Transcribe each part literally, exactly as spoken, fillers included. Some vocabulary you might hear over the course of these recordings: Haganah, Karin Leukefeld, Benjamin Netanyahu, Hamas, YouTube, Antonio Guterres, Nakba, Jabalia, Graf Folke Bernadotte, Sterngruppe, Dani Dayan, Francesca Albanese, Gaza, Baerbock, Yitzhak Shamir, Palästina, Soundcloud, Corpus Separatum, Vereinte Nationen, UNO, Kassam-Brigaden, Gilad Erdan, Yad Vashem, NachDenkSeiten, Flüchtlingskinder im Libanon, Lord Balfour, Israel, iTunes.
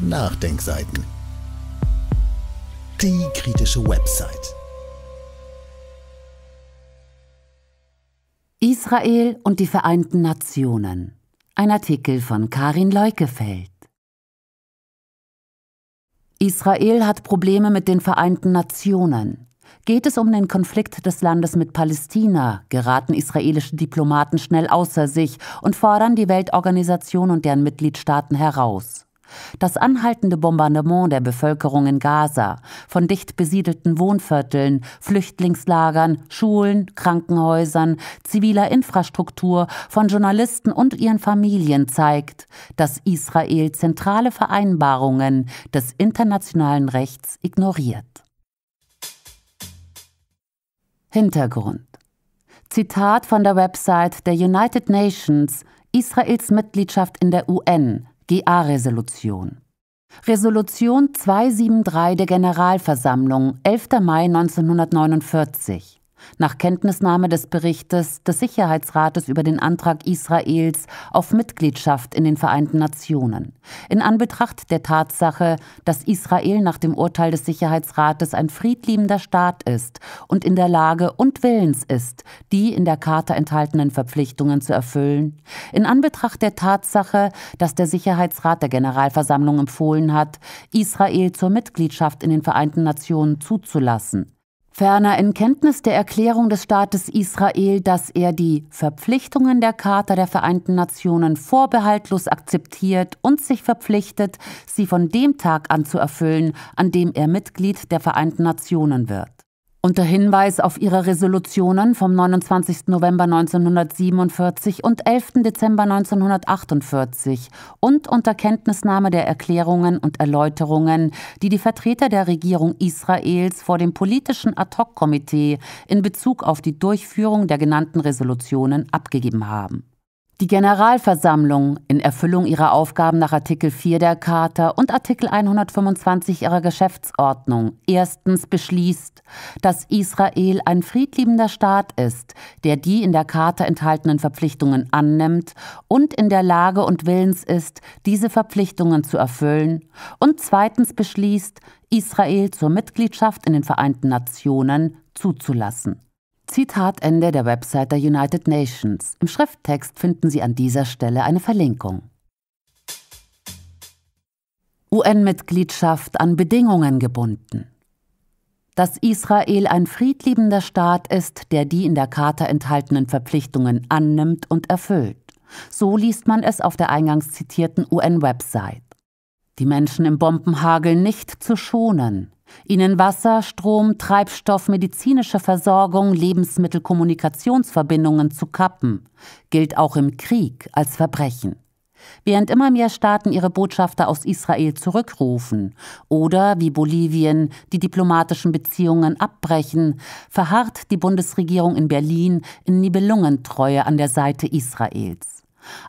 Nachdenkseiten. Die kritische Website. Israel und die Vereinten Nationen. Ein Artikel von Karin Leukefeld. Israel hat Probleme mit den Vereinten Nationen. Geht es um den Konflikt des Landes mit Palästina, geraten israelische Diplomaten schnell außer sich und fordern die Weltorganisation und deren Mitgliedstaaten heraus. Das anhaltende Bombardement der Bevölkerung in Gaza, von dicht besiedelten Wohnvierteln, Flüchtlingslagern, Schulen, Krankenhäusern, ziviler Infrastruktur, von Journalisten und ihren Familien zeigt, dass Israel zentrale Vereinbarungen des internationalen Rechts ignoriert. Hintergrund. Zitat von der Website der United Nations, Israels Mitgliedschaft in der U N, G A-Resolution. Resolution zweihundertdreiundsiebzig der Generalversammlung, elfter Mai neunzehnhundertneunundvierzig. Nach Kenntnisnahme des Berichtes des Sicherheitsrates über den Antrag Israels auf Mitgliedschaft in den Vereinten Nationen. In Anbetracht der Tatsache, dass Israel nach dem Urteil des Sicherheitsrates ein friedliebender Staat ist und in der Lage und willens ist, die in der Charta enthaltenen Verpflichtungen zu erfüllen. In Anbetracht der Tatsache, dass der Sicherheitsrat der Generalversammlung empfohlen hat, Israel zur Mitgliedschaft in den Vereinten Nationen zuzulassen. Ferner in Kenntnis der Erklärung des Staates Israel, dass er die Verpflichtungen der Charta der Vereinten Nationen vorbehaltlos akzeptiert und sich verpflichtet, sie von dem Tag an zu erfüllen, an dem er Mitglied der Vereinten Nationen wird. Unter Hinweis auf ihre Resolutionen vom neunundzwanzigsten November neunzehnhundertsiebenundvierzig und elften Dezember neunzehnhundertachtundvierzig und unter Kenntnisnahme der Erklärungen und Erläuterungen, die die Vertreter der Regierung Israels vor dem politischen Ad-hoc-Komitee in Bezug auf die Durchführung der genannten Resolutionen abgegeben haben. Die Generalversammlung, in Erfüllung ihrer Aufgaben nach Artikel vier der Charta und Artikel hundertfünfundzwanzig ihrer Geschäftsordnung, erstens beschließt, dass Israel ein friedliebender Staat ist, der die in der Charta enthaltenen Verpflichtungen annimmt und in der Lage und willens ist, diese Verpflichtungen zu erfüllen, und zweitens beschließt, Israel zur Mitgliedschaft in den Vereinten Nationen zuzulassen. Zitat Ende der Website der United Nations. Im Schrifttext finden Sie an dieser Stelle eine Verlinkung. U N-Mitgliedschaft an Bedingungen gebunden. Dass Israel ein friedliebender Staat ist, der die in der Charta enthaltenen Verpflichtungen annimmt und erfüllt. So liest man es auf der eingangs zitierten U N-Website. Die Menschen im Bombenhagel nicht zu schonen. Ihnen Wasser, Strom, Treibstoff, medizinische Versorgung, Lebensmittel, Kommunikationsverbindungen zu kappen, gilt auch im Krieg als Verbrechen. Während immer mehr Staaten ihre Botschafter aus Israel zurückrufen oder, wie Bolivien, die diplomatischen Beziehungen abbrechen, verharrt die Bundesregierung in Berlin in Nibelungentreue an der Seite Israels.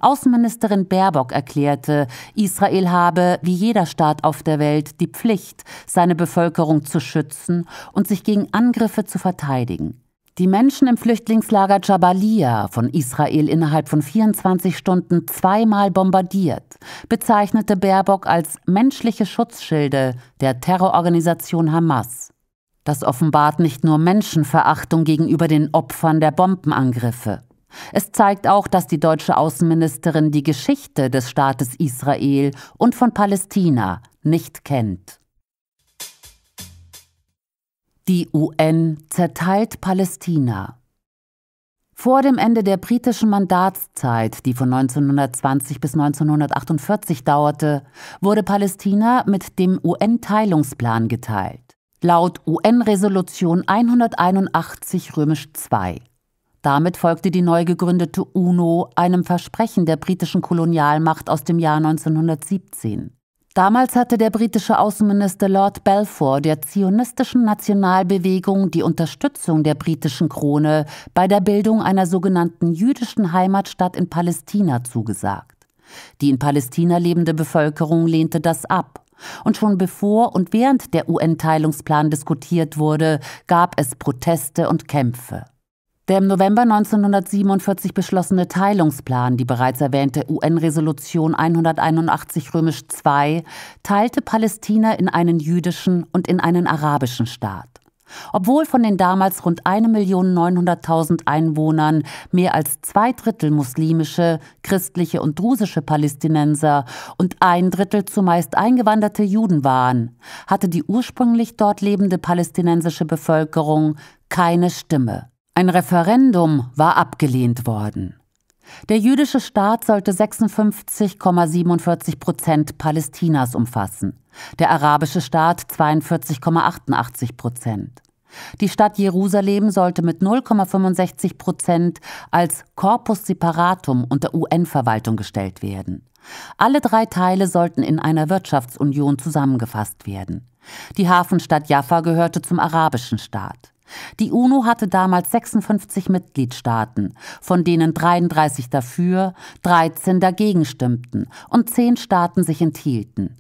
Außenministerin Baerbock erklärte, Israel habe, wie jeder Staat auf der Welt, die Pflicht, seine Bevölkerung zu schützen und sich gegen Angriffe zu verteidigen. Die Menschen im Flüchtlingslager Jabalia, von Israel innerhalb von vierundzwanzig Stunden zweimal bombardiert, bezeichnete Baerbock als menschliche Schutzschilde der Terrororganisation Hamas. Das offenbart nicht nur Menschenverachtung gegenüber den Opfern der Bombenangriffe. Es zeigt auch, dass die deutsche Außenministerin die Geschichte des Staates Israel und von Palästina nicht kennt. Die U N zerteilt Palästina. Vor dem Ende der britischen Mandatszeit, die von neunzehnhundertzwanzig bis neunzehnhundertachtundvierzig dauerte, wurde Palästina mit dem U N-Teilungsplan geteilt. Laut U N-Resolution hunderteinundachtzig Römisch zwei. Damit folgte die neu gegründete UNO einem Versprechen der britischen Kolonialmacht aus dem Jahr neunzehnhundertsiebzehn. Damals hatte der britische Außenminister Lord Balfour der zionistischen Nationalbewegung die Unterstützung der britischen Krone bei der Bildung einer sogenannten jüdischen Heimatstadt in Palästina zugesagt. Die in Palästina lebende Bevölkerung lehnte das ab. Und schon bevor und während der U N-Teilungsplan diskutiert wurde, gab es Proteste und Kämpfe. Der im November neunzehnhundertsiebenundvierzig beschlossene Teilungsplan, die bereits erwähnte U N-Resolution einhunderteinundachtzig Römisch zwei, teilte Palästina in einen jüdischen und in einen arabischen Staat. Obwohl von den damals rund eine Million neunhunderttausend Einwohnern mehr als zwei Drittel muslimische, christliche und drusische Palästinenser und ein Drittel zumeist eingewanderte Juden waren, hatte die ursprünglich dort lebende palästinensische Bevölkerung keine Stimme. Ein Referendum war abgelehnt worden. Der jüdische Staat sollte sechsundfünfzig Komma siebenundvierzig Prozent Palästinas umfassen, der arabische Staat zweiundvierzig Komma achtundachtzig Prozent. Die Stadt Jerusalem sollte mit null Komma fünfundsechzig Prozent als Corpus Separatum unter U N-Verwaltung gestellt werden. Alle drei Teile sollten in einer Wirtschaftsunion zusammengefasst werden. Die Hafenstadt Jaffa gehörte zum arabischen Staat. Die UNO hatte damals sechsundfünfzig Mitgliedstaaten, von denen dreiunddreißig dafür, dreizehn dagegen stimmten und zehn Staaten sich enthielten.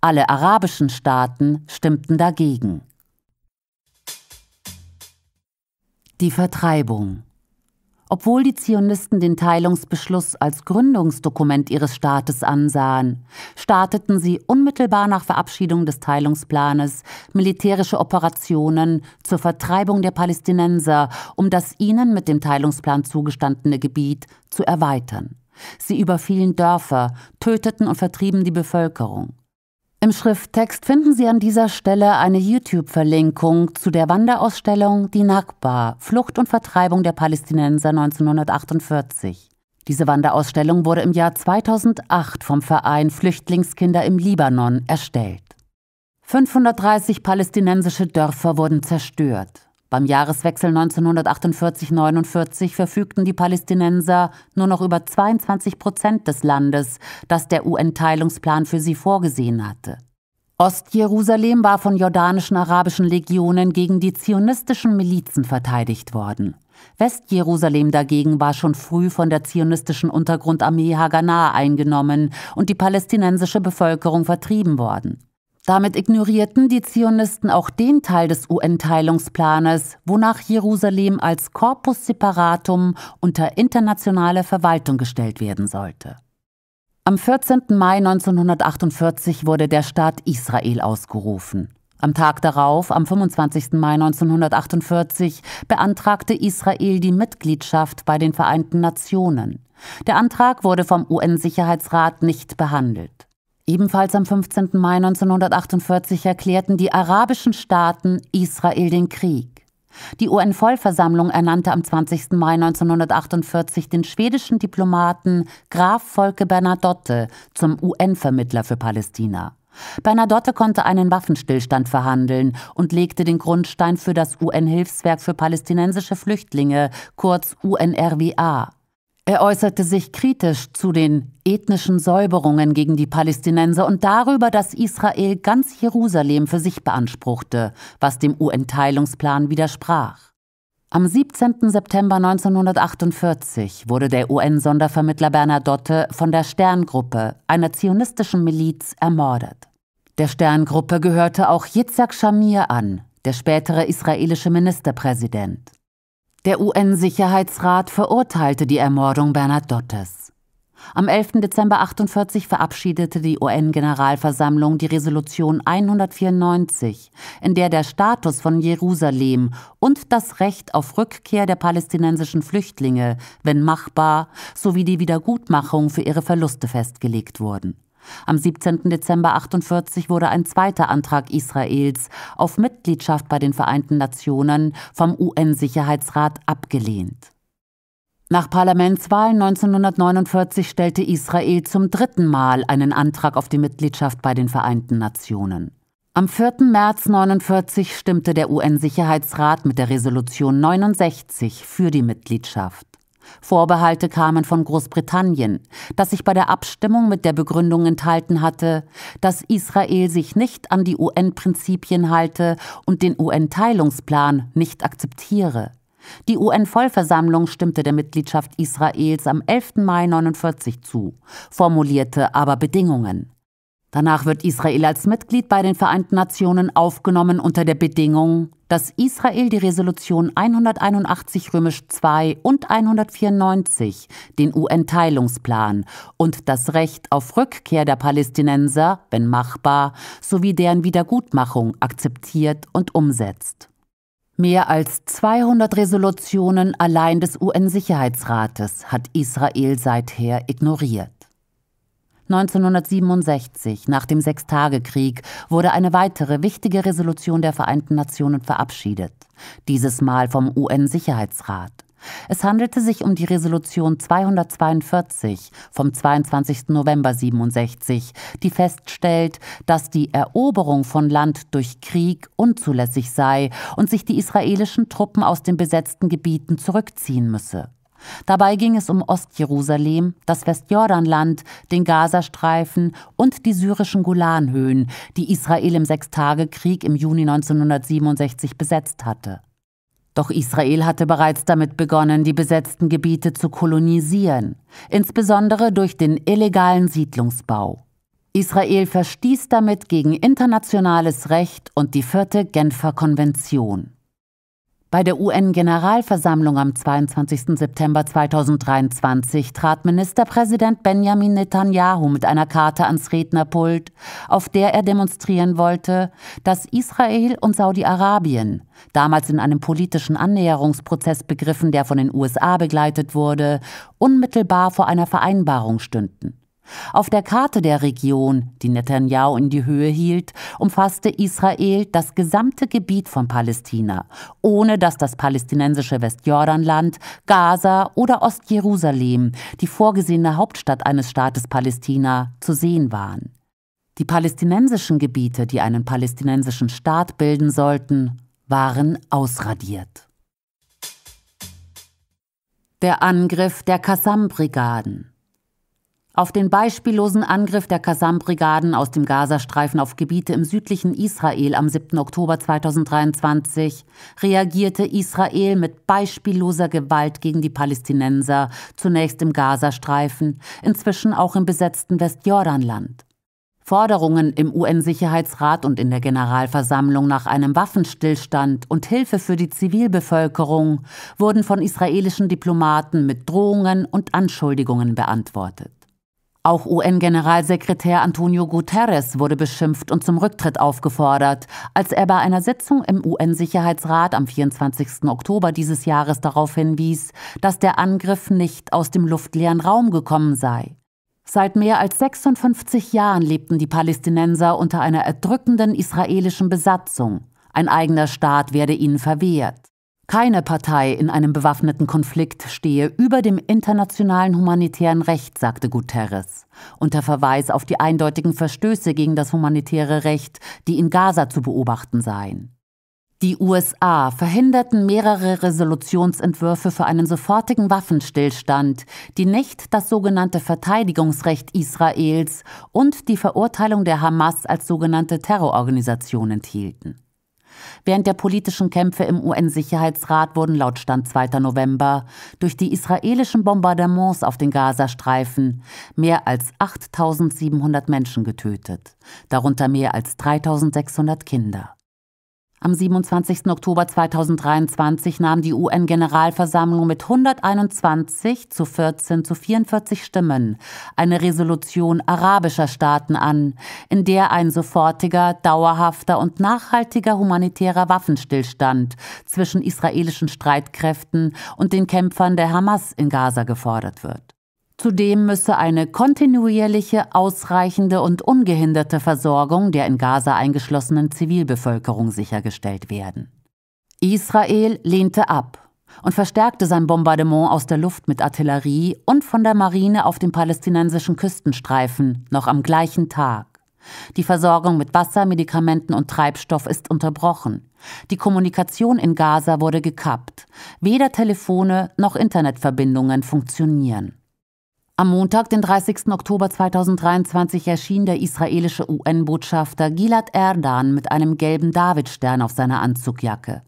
Alle arabischen Staaten stimmten dagegen. Die Vertreibung. Obwohl die Zionisten den Teilungsbeschluss als Gründungsdokument ihres Staates ansahen, starteten sie unmittelbar nach Verabschiedung des Teilungsplanes militärische Operationen zur Vertreibung der Palästinenser, um das ihnen mit dem Teilungsplan zugestandene Gebiet zu erweitern. Sie überfielen Dörfer, töteten und vertrieben die Bevölkerung. Im Schrifttext finden Sie an dieser Stelle eine YouTube-Verlinkung zu der Wanderausstellung Die Nakba, Flucht und Vertreibung der Palästinenser neunzehnhundertachtundvierzig. Diese Wanderausstellung wurde im Jahr zweitausendacht vom Verein Flüchtlingskinder im Libanon erstellt. fünfhundertdreißig palästinensische Dörfer wurden zerstört. Beim Jahreswechsel neunzehnhundertachtundvierzig neunundvierzig verfügten die Palästinenser nur noch über zweiundzwanzig Prozent des Landes, das der U N-Teilungsplan für sie vorgesehen hatte. Ostjerusalem war von jordanischen arabischen Legionen gegen die zionistischen Milizen verteidigt worden. Westjerusalem dagegen war schon früh von der zionistischen Untergrundarmee Haganah eingenommen und die palästinensische Bevölkerung vertrieben worden. Damit ignorierten die Zionisten auch den Teil des U N-Teilungsplanes, wonach Jerusalem als Corpus Separatum unter internationale Verwaltung gestellt werden sollte. Am vierzehnten Mai neunzehnhundertachtundvierzig wurde der Staat Israel ausgerufen. Am Tag darauf, am fünfundzwanzigsten Mai neunzehnhundertachtundvierzig, beantragte Israel die Mitgliedschaft bei den Vereinten Nationen. Der Antrag wurde vom U N-Sicherheitsrat nicht behandelt. Ebenfalls am fünfzehnten Mai neunzehnhundertachtundvierzig erklärten die arabischen Staaten Israel den Krieg. Die U N-Vollversammlung ernannte am zwanzigsten Mai neunzehnhundertachtundvierzig den schwedischen Diplomaten Graf Folke Bernadotte zum U N-Vermittler für Palästina. Bernadotte konnte einen Waffenstillstand verhandeln und legte den Grundstein für das U N-Hilfswerk für palästinensische Flüchtlinge, kurz U N R W A. Er äußerte sich kritisch zu den ethnischen Säuberungen gegen die Palästinenser und darüber, dass Israel ganz Jerusalem für sich beanspruchte, was dem U N-Teilungsplan widersprach. Am siebzehnten September neunzehnhundertachtundvierzig wurde der U N-Sondervermittler Bernadotte von der Sterngruppe, einer zionistischen Miliz, ermordet. Der Sterngruppe gehörte auch Yitzhak Shamir an, der spätere israelische Ministerpräsident. Der U N-Sicherheitsrat verurteilte die Ermordung Bernadottes. Am elften Dezember achtundvierzig verabschiedete die U N-Generalversammlung die Resolution einhundertvierundneunzig, in der der Status von Jerusalem und das Recht auf Rückkehr der palästinensischen Flüchtlinge, wenn machbar, sowie die Wiedergutmachung für ihre Verluste festgelegt wurden. Am siebzehnten Dezember achtundvierzig wurde ein zweiter Antrag Israels auf Mitgliedschaft bei den Vereinten Nationen vom U N-Sicherheitsrat abgelehnt. Nach Parlamentswahlen neunzehnhundertneunundvierzig stellte Israel zum dritten Mal einen Antrag auf die Mitgliedschaft bei den Vereinten Nationen. Am vierten März neunzehnhundertneunundvierzig stimmte der U N-Sicherheitsrat mit der Resolution neunundsechzig für die Mitgliedschaft. Vorbehalte kamen von Großbritannien, das sich bei der Abstimmung mit der Begründung enthalten hatte, dass Israel sich nicht an die U N-Prinzipien halte und den U N-Teilungsplan nicht akzeptiere. Die U N-Vollversammlung stimmte der Mitgliedschaft Israels am elften Mai neunzehnhundertneunundvierzig zu, formulierte aber Bedingungen. Danach wird Israel als Mitglied bei den Vereinten Nationen aufgenommen unter der Bedingung, dass Israel die Resolution einhunderteinundachtzig Römisch zwei und einhundertvierundneunzig, den U N-Teilungsplan, und das Recht auf Rückkehr der Palästinenser, wenn machbar, sowie deren Wiedergutmachung akzeptiert und umsetzt. Mehr als zweihundert Resolutionen allein des U N-Sicherheitsrates hat Israel seither ignoriert. neunzehnhundertsiebenundsechzig, nach dem Sechstagekrieg, wurde eine weitere wichtige Resolution der Vereinten Nationen verabschiedet, dieses Mal vom U N-Sicherheitsrat. Es handelte sich um die Resolution zweihundertzweiundvierzig vom zweiundzwanzigsten November siebenundsechzig, die feststellt, dass die Eroberung von Land durch Krieg unzulässig sei und sich die israelischen Truppen aus den besetzten Gebieten zurückziehen müsse. Dabei ging es um Ostjerusalem, das Westjordanland, den Gazastreifen und die syrischen Golanhöhen, die Israel im Sechstagekrieg im Juni neunzehnhundertsiebenundsechzig besetzt hatte. Doch Israel hatte bereits damit begonnen, die besetzten Gebiete zu kolonisieren, insbesondere durch den illegalen Siedlungsbau. Israel verstieß damit gegen internationales Recht und die vierte Genfer Konvention. Bei der U N-Generalversammlung am zweiundzwanzigsten September zweitausenddreiundzwanzig trat Ministerpräsident Benjamin Netanyahu mit einer Karte ans Rednerpult, auf der er demonstrieren wollte, dass Israel und Saudi-Arabien, damals in einem politischen Annäherungsprozess begriffen, der von den U S A begleitet wurde, unmittelbar vor einer Vereinbarung stünden. Auf der Karte der Region, die Netanjahu in die Höhe hielt, umfasste Israel das gesamte Gebiet von Palästina, ohne dass das palästinensische Westjordanland, Gaza oder Ostjerusalem, die vorgesehene Hauptstadt eines Staates Palästina, zu sehen waren. Die palästinensischen Gebiete, die einen palästinensischen Staat bilden sollten, waren ausradiert. Der Angriff der Kassam-Brigaden. Auf den beispiellosen Angriff der Kassam-Brigaden aus dem Gazastreifen auf Gebiete im südlichen Israel am siebten Oktober zweitausenddreiundzwanzig reagierte Israel mit beispielloser Gewalt gegen die Palästinenser, zunächst im Gazastreifen, inzwischen auch im besetzten Westjordanland. Forderungen im U N-Sicherheitsrat und in der Generalversammlung nach einem Waffenstillstand und Hilfe für die Zivilbevölkerung wurden von israelischen Diplomaten mit Drohungen und Anschuldigungen beantwortet. Auch U N-Generalsekretär Antonio Guterres wurde beschimpft und zum Rücktritt aufgefordert, als er bei einer Sitzung im U N-Sicherheitsrat am vierundzwanzigsten Oktober dieses Jahres darauf hinwies, dass der Angriff nicht aus dem luftleeren Raum gekommen sei. Seit mehr als sechsundfünfzig Jahren lebten die Palästinenser unter einer erdrückenden israelischen Besatzung. Ein eigener Staat werde ihnen verwehrt. Keine Partei in einem bewaffneten Konflikt stehe über dem internationalen humanitären Recht, sagte Guterres, unter Verweis auf die eindeutigen Verstöße gegen das humanitäre Recht, die in Gaza zu beobachten seien. Die U S A verhinderten mehrere Resolutionsentwürfe für einen sofortigen Waffenstillstand, die nicht das sogenannte Verteidigungsrecht Israels und die Verurteilung der Hamas als sogenannte Terrororganisation enthielten. Während der politischen Kämpfe im U N-Sicherheitsrat wurden laut Stand zweiten November durch die israelischen Bombardements auf den Gazastreifen mehr als achttausendsiebenhundert Menschen getötet, darunter mehr als dreitausendsechshundert Kinder. Am siebenundzwanzigsten Oktober zweitausenddreiundzwanzig nahm die U N-Generalversammlung mit hunderteinundzwanzig zu vierzehn zu vierundvierzig Stimmen eine Resolution arabischer Staaten an, in der ein sofortiger, dauerhafter und nachhaltiger humanitärer Waffenstillstand zwischen israelischen Streitkräften und den Kämpfern der Hamas in Gaza gefordert wird. Zudem müsse eine kontinuierliche, ausreichende und ungehinderte Versorgung der in Gaza eingeschlossenen Zivilbevölkerung sichergestellt werden. Israel lehnte ab und verstärkte sein Bombardement aus der Luft mit Artillerie und von der Marine auf dem palästinensischen Küstenstreifen noch am gleichen Tag. Die Versorgung mit Wasser, Medikamenten und Treibstoff ist unterbrochen. Die Kommunikation in Gaza wurde gekappt. Weder Telefone noch Internetverbindungen funktionieren. Am Montag, den dreißigsten Oktober zweitausenddreiundzwanzig, erschien der israelische U N-Botschafter Gilad Erdan mit einem gelben Davidstern auf seiner Anzugjacke.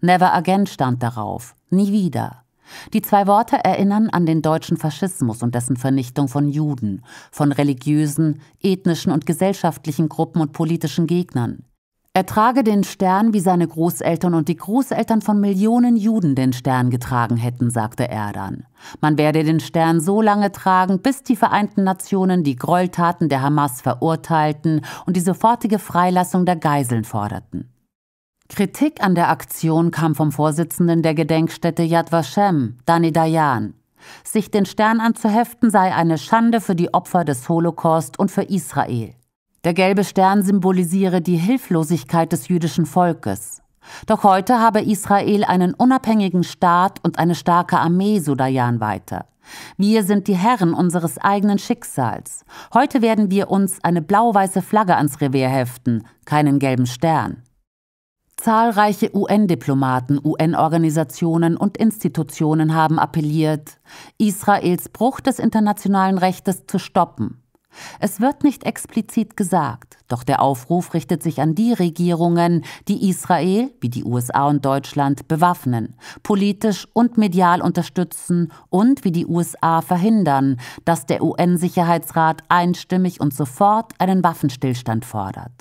Never again stand darauf, nie wieder. Die zwei Worte erinnern an den deutschen Faschismus und dessen Vernichtung von Juden, von religiösen, ethnischen und gesellschaftlichen Gruppen und politischen Gegnern. Er trage den Stern, wie seine Großeltern und die Großeltern von Millionen Juden den Stern getragen hätten, sagte Erdan. Man werde den Stern so lange tragen, bis die Vereinten Nationen die Gräueltaten der Hamas verurteilten und die sofortige Freilassung der Geiseln forderten. Kritik an der Aktion kam vom Vorsitzenden der Gedenkstätte Yad Vashem, Dani Dayan. Sich den Stern anzuheften sei eine Schande für die Opfer des Holocaust und für Israel. Der gelbe Stern symbolisiere die Hilflosigkeit des jüdischen Volkes. Doch heute habe Israel einen unabhängigen Staat und eine starke Armee, so Dayan weiter. Wir sind die Herren unseres eigenen Schicksals. Heute werden wir uns eine blau-weiße Flagge ans Revier heften, keinen gelben Stern. Zahlreiche U N-Diplomaten, U N-Organisationen und Institutionen haben appelliert, Israels Bruch des internationalen Rechtes zu stoppen. Es wird nicht explizit gesagt, doch der Aufruf richtet sich an die Regierungen, die Israel, wie die U S A und Deutschland, bewaffnen, politisch und medial unterstützen und, wie die U S A, verhindern, dass der U N-Sicherheitsrat einstimmig und sofort einen Waffenstillstand fordert.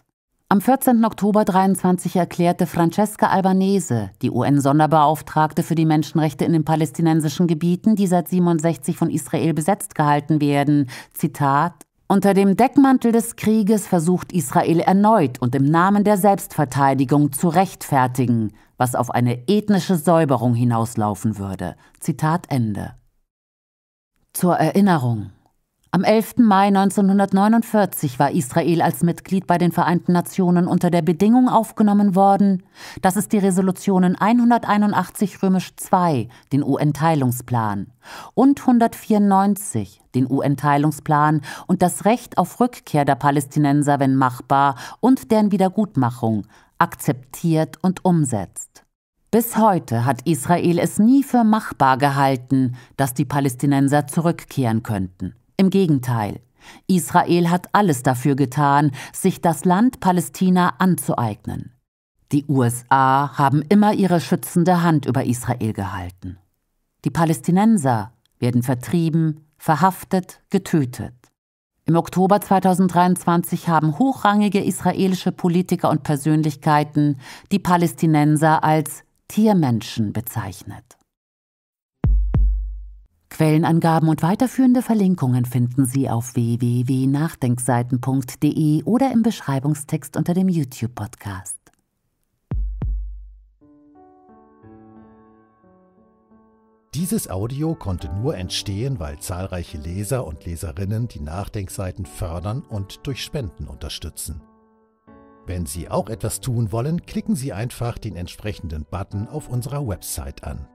Am vierzehnten Oktober dreiundzwanzig erklärte Francesca Albanese, die U N-Sonderbeauftragte für die Menschenrechte in den palästinensischen Gebieten, die seit siebenundsechzig von Israel besetzt gehalten werden, Zitat: Unter dem Deckmantel des Krieges versucht Israel erneut und im Namen der Selbstverteidigung zu rechtfertigen, was auf eine ethnische Säuberung hinauslaufen würde. Zitat Ende. Zur Erinnerung: Am elften Mai neunzehnhundertneunundvierzig war Israel als Mitglied bei den Vereinten Nationen unter der Bedingung aufgenommen worden, dass es die Resolutionen hunderteinundachtzig Römisch zwei, den U N-Teilungsplan, und hundertvierundneunzig, den U N-Teilungsplan und das Recht auf Rückkehr der Palästinenser, wenn machbar, und deren Wiedergutmachung akzeptiert und umsetzt. Bis heute hat Israel es nie für machbar gehalten, dass die Palästinenser zurückkehren könnten. Im Gegenteil, Israel hat alles dafür getan, sich das Land Palästina anzueignen. Die U S A haben immer ihre schützende Hand über Israel gehalten. Die Palästinenser werden vertrieben, verhaftet, getötet. Im Oktober zweitausenddreiundzwanzig haben hochrangige israelische Politiker und Persönlichkeiten die Palästinenser als Tiermenschen bezeichnet. Quellenangaben und weiterführende Verlinkungen finden Sie auf w w w punkt nachdenkseiten punkt de oder im Beschreibungstext unter dem YouTube-Podcast. Dieses Audio konnte nur entstehen, weil zahlreiche Leser und Leserinnen die Nachdenkseiten fördern und durch Spenden unterstützen. Wenn Sie auch etwas tun wollen, klicken Sie einfach den entsprechenden Button auf unserer Website an.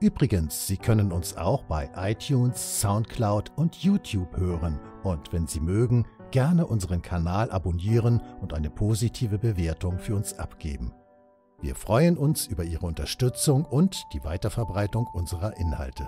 Übrigens, Sie können uns auch bei iTunes, Soundcloud und YouTube hören und, wenn Sie mögen, gerne unseren Kanal abonnieren und eine positive Bewertung für uns abgeben. Wir freuen uns über Ihre Unterstützung und die Weiterverbreitung unserer Inhalte.